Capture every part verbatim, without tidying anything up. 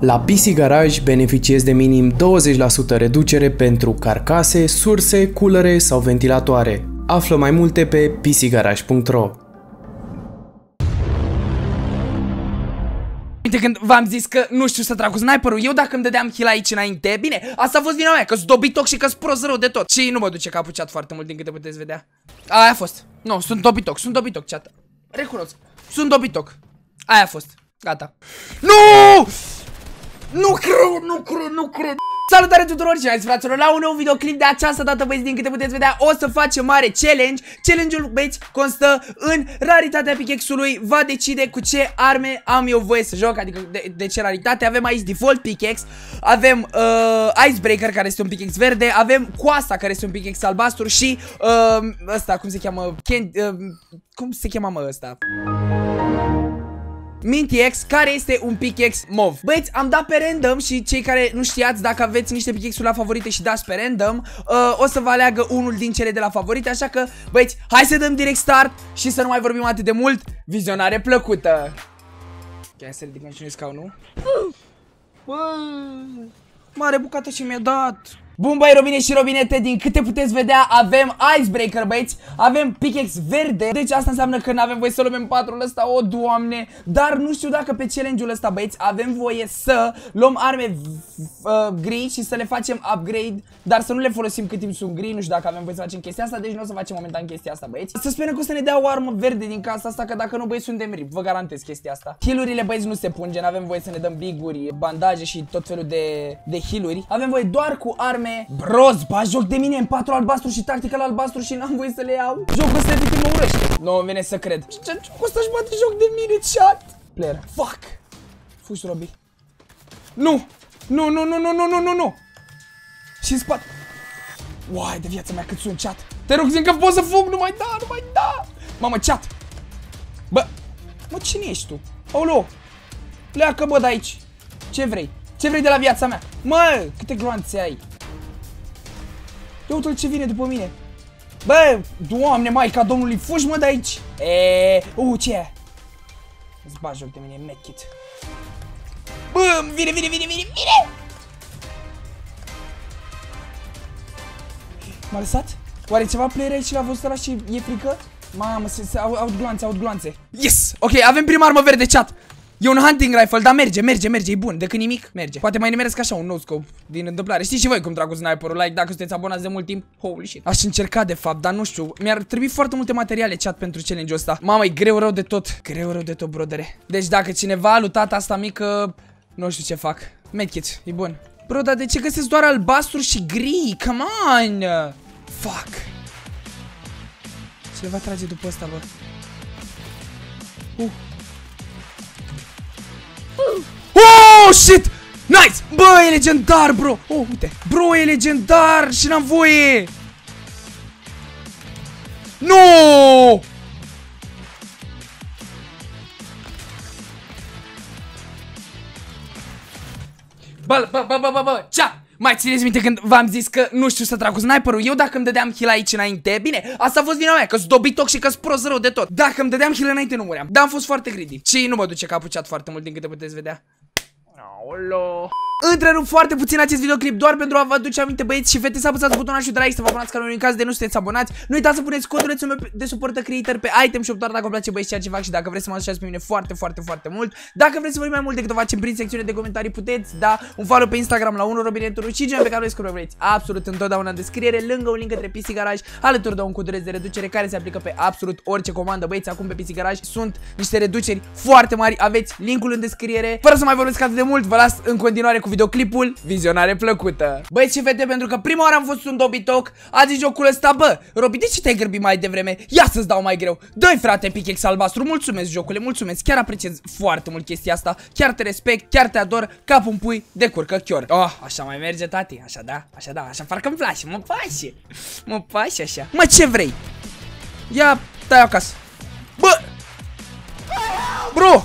La P C Garage beneficiezi de minim douăzeci la sută reducere pentru carcase, surse, culere sau ventilatoare. Află mai multe pe p c garage punct ro. Uite, când v-am zis că nu știu să trag cu sniperul, eu dacă îmi dădeam kill aici înainte, bine, asta a fost vina mea, că-s dobitoc și că-s prost rău de tot. Și nu mă duce că a apucat foarte mult din câte puteți vedea. Aia a fost. Nu, sunt dobitoc, sunt dobitoc, chat. Recunosc, sunt dobitoc. Aia a fost. Gata. Nu! Nu cred, nu cred, nu cred. Salutare tuturor și hai, fraților, la un nou videoclip. De această dată, băieți, din câte puteți vedea, o să facem mare challenge. Challenge-ul, băieți, constă în raritatea pickaxe-ului. Va decide cu ce arme am eu voie să joc, adică de, de ce raritate. Avem aici default pickaxe, avem uh, Icebreaker, care este un pickaxe verde, avem coasa, care este un pickaxe albastru și uh, ăsta, cum se cheamă, Ken, uh, cum se cheamă mă ăsta? Minty Axe, care este un pickaxe mov. Băieți, am dat pe random și cei care nu știați, dacă aveți niște pickaxe-uri la favorite și dați pe random, uh, o să vă aleagă unul din cele de la favorite, așa că, băieți, hai să dăm direct start și să nu mai vorbim atât de mult. Vizionare plăcută. Hai să ridicăm și noi scaunul. Mare bucată ce mi-a dat. Bun, băi, robine și robinete, din câte puteți vedea, avem Icebreaker, băieți, avem pickaxe verde. Deci asta înseamnă că nu avem voie să luăm M patru-ul ăsta, o, Doamne. Dar nu știu dacă pe challenge-ul ăsta, băieți, avem voie să luăm arme uh, gri și să le facem upgrade, dar să nu le folosim cât timp sunt gri. Nu știu dacă avem voie să facem chestia asta, deci nu o să facem momentan chestia asta, băieți. Să sperăm că o să ne dea o armă verde din casa asta, că dacă nu, băieți, suntem rip, vă garantez chestia asta. Heal-urile, băieți, nu se punge, nu avem voie să ne dăm biguri, bandaje și tot felul de, de heal-uri. Avem voie doar cu arme broz, ba, joc de mine în patru albastru și tactical albastru și n-am voie să le iau. Jocul ăsta de când mă urăște. Nu, îmi vine să cred. Jocul ăsta-și bate joc de mine, chat. Player, fuck. Fugi, Robi. Nu, nu, nu, nu, nu, nu, nu, nu, nu. Și în spate. Uai, de viața mea cât sunt, chat. Te rog, zic că pot să fug, nu mai da, nu mai da. Mamă, chat. Bă, mă, cine ești tu? Aoleu, pleacă, bă, de aici. Ce vrei? Ce vrei de la viața mea? Mă, câte gloanțe ai. Ia uite-l ce vine după mine. Bă, Doamne, Maica Domnului, fugi, mă, de aici. Eee, uu, ce e? Îți bagi joc de mine, medkit. Bă, vine, vine, vine, vine, vine! M-a lăsat? Oare ceva player aici l-a văzut ăla și e frică? Mamă, se aud gloanțe, aud gloanțe. Yes! Ok, avem prima armă verde, chat. E un hunting rifle, dar merge, merge, merge, e bun, decât nimic, merge. Poate mai nimeresc așa un no-scope din întâmplare. Știți și voi cum trag cu sniperul, like, dacă sunteți abonați de mult timp, holy shit. Aș încerca de fapt, dar nu știu, mi-ar trebui foarte multe materiale, chat, pentru challenge-ul ăsta. Mamă, e greu rău de tot, greu rău de tot, brodere. Deci dacă cineva a lutat asta mică, nu știu ce fac. Medkit, e bun. Bro, dar de ce găsesc doar albastru și gri? Come on! Fuck. Cineva trage după asta, bă. Uh. Oh, shit! Nice! Bă, e legendar, bro! Oh, uite! Bro, e legendar și n-am voie! No! Bă, bă, bă, bă, bă, bă! Cea! Mai țineți minte când v-am zis că nu știu să trag cu sniperul? Eu dacă îmi dădeam heal aici înainte, bine, asta a fost vina mea, că-s dobitoc și că-s prost rău de tot. Dacă îmi dădeam heal înainte, nu muream. Dar am fost foarte greedy. Și nu mă duce că a apucat foarte mult din câte puteți vedea. Aolo. Întrerup foarte puțin acest videoclip doar pentru a vă aduce aminte, băieți și fete, să apăsați butonul și de like, să vă abonați canalul în caz de nu sunteți abonați. Nu uitați să puneți codulețul meu de suportă creator pe item shop doar dacă vă place, băieți, ceea ce fac și dacă vreți să mă ajutați pe mine foarte, foarte, foarte mult. Dacă vreți să vorbim mai mult decât o facem prin secțiunea de comentarii, puteți da un follow pe Instagram la unu robinet și gen pe care vreți, vreți absolut întotdeauna în descriere, lângă un link către P C Garage, alături de un cod de reducere care se aplică pe absolut orice comandă, băieți. Acum pe P C Garage sunt niște reduceri foarte mari, aveți linkul în descriere. Fără să mai vorbesc atât de mult, vă las în continuare cu videoclipul. Vizionare plăcută. Băieți și fete, pentru că prima oară am fost un dobitoc, azi e jocul ăsta, bă, Robi, de ce te-ai grăbit mai devreme? Ia să-ți dau mai greu. Dă-i, frate, pickaxe albastru, mulțumesc, jocule, mulțumesc, chiar apreciez foarte mult chestia asta, chiar te respect, chiar te ador, cap un pui de curcăchior. Oh, așa mai merge, tati, așa da, așa da, așa parcă-mi place, mă place, mă place așa. Mă, ce vrei? Ia, tai acasă. Bă! Bro!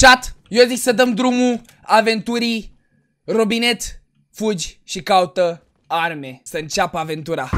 Chat, eu zic să dăm drumul aventurii. Robinet, fugi și caută arme. Să înceapă aventura.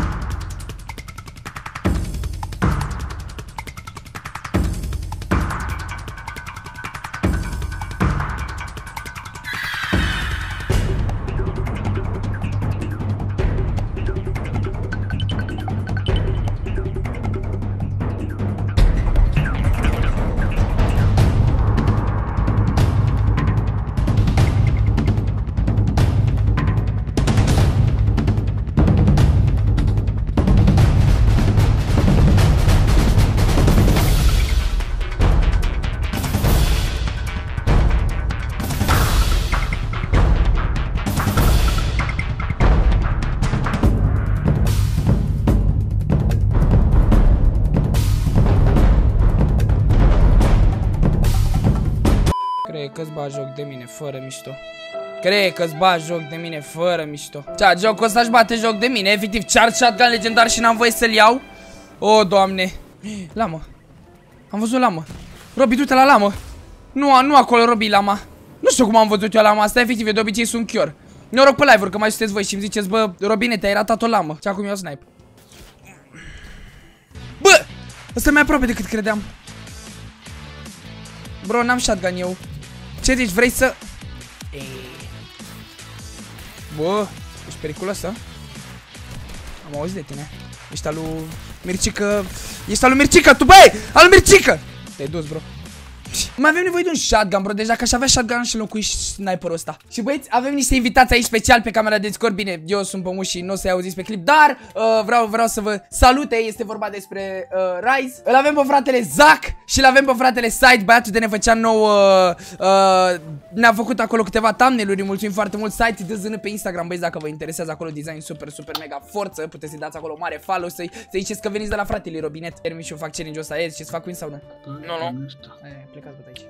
bagi joc de mine, fără mișto. Cred că-ți bagi joc de mine, fără mișto. Cea, jocul ăsta-și bate joc de mine, efectiv. Char shotgun legendar și n-am voie să-l iau. O, Doamne. Lamă. Am văzut lamă. Robi, du-te la lamă. Nu, nu acolo, Robi, lama. Nu știu cum am văzut eu lama asta, efectiv, eu de obicei sunt chior. Noroc pe live-uri că mai sunteți voi și îmi ziceți, bă, Robine, te-ai ratat o lamă. Și acum eu snipe. Bă, ăsta e mai aproape decât credeam. Bro, n-am shotgun eu. Ce zici, vrei să... Bă, ești periculoasă? Am auzit de tine. Ești al lui Mircică. Ești al lui Mircică, tu băi! Al lui Mircică! Te-ai dus, bro. Mai avem nevoie de un shotgun, bro, deja, că aș avea shotgun și locuiești sniperul ăsta. Și băieți, avem niște invitați aici special pe camera de Discord. Bine, eu sunt Pămuș și nu o să-i auziți pe clip, dar uh, vreau, vreau să vă salute. Este vorba despre uh, Rise. Îl avem pe fratele Zac și îl avem pe fratele Site. Băiatul de ne făcea nou uh, uh, ne-a făcut acolo câteva thumbnail-uri. Mulțumim foarte mult, Site, dă-zână pe Instagram, băieți, dacă vă interesează acolo design super, super mega forță. Puteți să-i dați acolo mare follow, să-i să ziceți că veniți de la fratele Robinet. Termin și eu fac challenge-ul ăsta, e, ziceți, fac win sau nu? Nu, nu.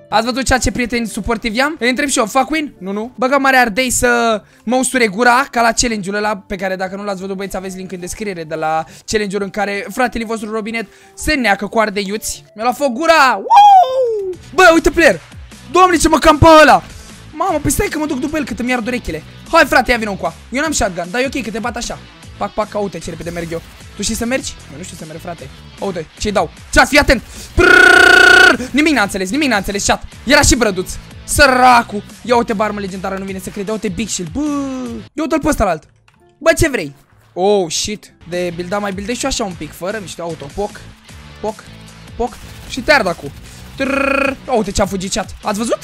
Ați văzut ceea ce prieteni suportivi am? Îi întreb și eu, fac win? Nu, nu. Băga mare ardei să mă usture gura, ca la challenge-ul ăla pe care, dacă nu l-ați văzut, băieți, aveți link în descriere, de la challenge-ul în care fratele vostru Robinet se neacă cu ardeiuți. Mi-a luat foc gura! Wow! Bă, uite player! Doamne, ce mă campa ăla! Mamă, păi stai că mă duc după el, cât îmi iard urechile. Hai, frate, ia vină încoa. Eu n-am shotgun, dar e ok că te bat așa. Pac, pac, uite ce repede merg eu. Tu știi să mergi? Eu nu știu să merg, frate. Uite, ce-i dau? Ceas, fii atent! Nimic n-a înțeles, nimic n-a înțeles, chat. Era și brăduț. Săracu. Ia uite, barmă legendară, nu vine să crede. Ia uite, Big Shield. Bă, ia uite-l pe ăsta-l alt. Bă, ce vrei? Oh, shit. De builda mai buildez și așa un pic, fără mișto. Auto, poc, poc, poc. Și te ard acu. Ia uite ce-a fugit, chat. Ați văzut?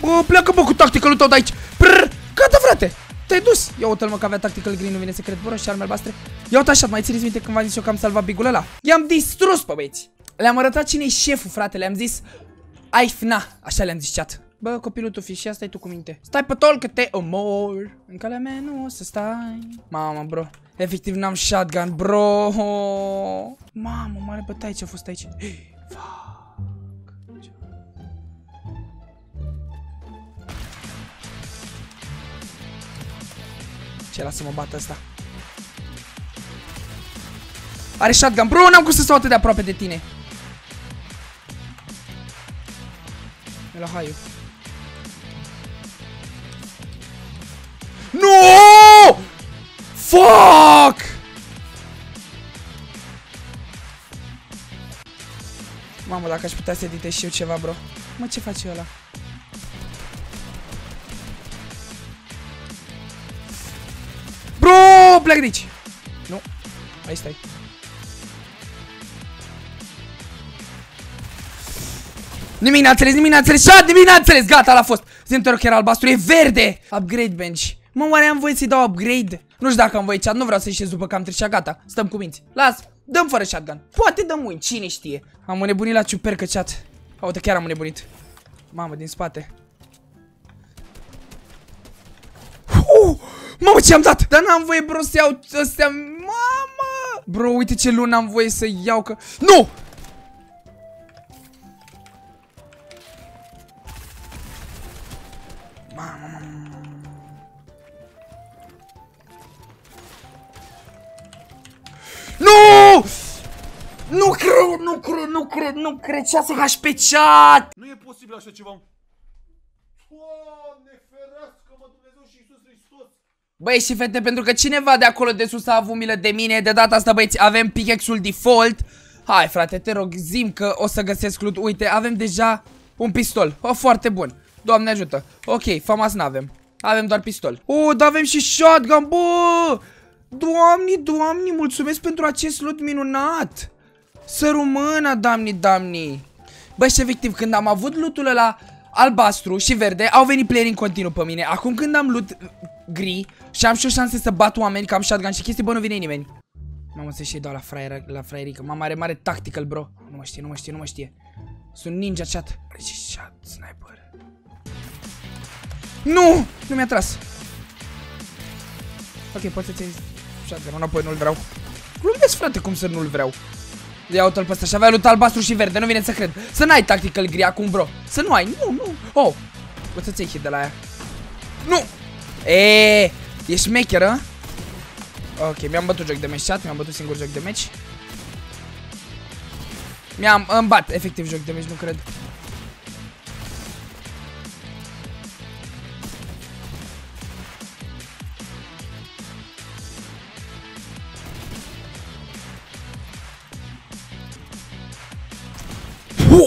Bă, pleacă, bă, cu tactical-ul tău de aici. Prrr, gata, frate. Te-ai dus. Ia uite-l, mă, că avea tactical green, nu vine să cred. Bă, și arme albastre. Ia uite așa, mai țineți minte când v-am zis eu că am salvat bigul ăla? I-am distrus pe băieți. Le-am arătat cine e șeful, frate, le-am zis Aifna, așa le-am zis, chat. Bă, copilul tu fi și asta e tu cu minte. Stai pe tol că te omor. În calea mea nu o să stai. Mamă, bro. Efectiv n-am shotgun, bro. Mamă, mare bătaie ce a fost aici. Ce, lasă mă bată ăsta. Are shotgun, bro, n-am cum să stau atât de aproape de tine. Mi-a luat haiu. Nooo! Fuck! Mamă, dacă aș putea să editez și eu ceva, bro. Mă, ce face ăla? Bro, plec de aici. Nu. Hai, stai. Nimic n-a înțeles, nimic n-a înțeles, chat, nimic n-a înțeles, gata, l-a fost. Zi-mi că era albastru, e verde. Upgrade bench. Mă, oare am voie să-i dau upgrade? Nu știu dacă am voie, chat, nu vreau să-i șez după că am trișat, gata, stăm cu minți. Las, dăm fără shotgun, poate dăm win, cine știe. Am înnebunit la ciupercă, chat. Uite, chiar am înnebunit. Mamă, din spate. Uh, mamă, ce am dat? Dar n-am voie, bro, să iau astea, mamă. Bro, uite ce lună am voie să iau, că... Nu! Nu! Nu cred, nu cred, nu cred, nu cred, șase H P, chat! Nu e posibil așa ceva. Doamne, ferească-mă Dumnezeu și Iisus Hristos! Băi și fete, pentru că cineva de acolo de sus a avut milă de mine, de data asta, băieți, avem pickaxe-ul default. Hai, frate, te rog, zim că o să găsesc loot. Uite, avem deja un pistol. O, foarte bun. Doamne ajută. Ok, famas n-avem. Avem doar pistol. O, dar avem și shotgun, bă! Doamne, doamne, mulțumesc pentru acest loot minunat. Să rumâna, doamne, doamne. Bă, și efectiv, când am avut lootul ăla albastru și verde, au venit player în continuu pe mine. Acum când am loot gri și am și o șanse să bat oameni, că am shotgun și chestii, bă, nu vine nimeni. Mamă, să și-i dau la fraier, la fraierică. Mamă, are mare tactical, bro. Nu mă știe, nu mă știe, nu mă știe. Sunt ninja, chat. Are și chat, sniper. Nu! Nu mi-a tras. Ok, poate să-ți... Shotgun, înapoi nu-l vreau. Glumesc, frate, cum să nu-l vreau. Ia uite-l pe ăsta și avea lut albastru și verde, nu vine să cred. Să n-ai tactical gri acum, bro. Să nu ai, nu, nu. Oh, o să-ți iei hit de la aia. Nu! Eee, ești mecheră? Ok, mi-am bătut joc de match, chat, mi-am bătut singur joc de match. Mi-am, îmi bat, efectiv joc de match, nu cred.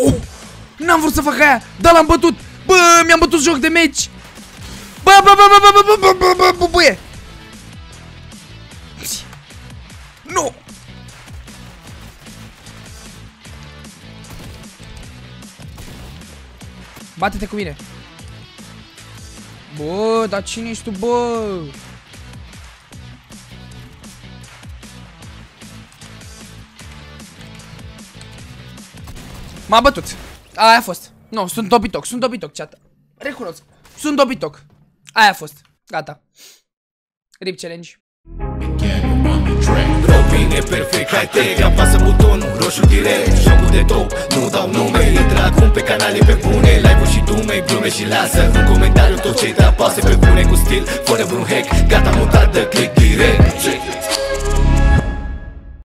Oh, n-am vrut să fac aia, dar l-am bătut. Bă, mi-am bătut joc de match. Bă, bă, bă, bă, bă, bă, bă, bă, bă, bă, bă. Nu. Bate-te cu mine. Bă, dar cine ești tu, bă? M-a bătut. Aia a fost. Nu, sunt dobitoc, sunt dobitoc, chat. Recunosc. Sunt dobitoc. Aia a fost. Gata. Rip challenge. Robi-net perfect, high-tech, apasă butonul roșu direct. Jocul de top, nu dau nume. Intră acum pe canale pe bune, live-ul și dume, glume și lasă un comentariu tot ce-i apasă pe bune cu stil, fără vreun hack. Gata, mutat, click direct.